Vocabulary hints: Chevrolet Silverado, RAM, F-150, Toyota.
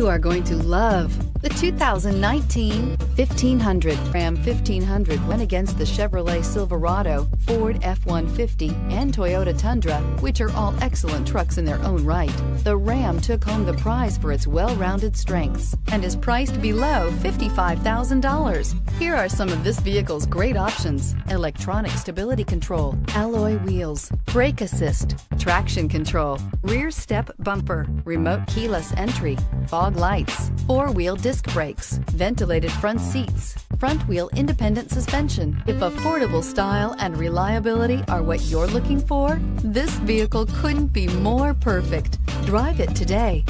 You are going to love the 2019 1500. Ram 1500 went against the Chevrolet Silverado, Ford F-150, and Toyota Tundra, which are all excellent trucks in their own right. The Ram took home the prize for its well-rounded strengths and is priced below $55,000. Here are some of this vehicle's great options: electronic stability control, alloy wheels, brake assist, traction control, rear step bumper, remote keyless entry, fog lights, four-wheel disc brakes, ventilated front seats, front-wheel independent suspension. If affordable style and reliability are what you're looking for, this vehicle couldn't be more perfect. Drive it today.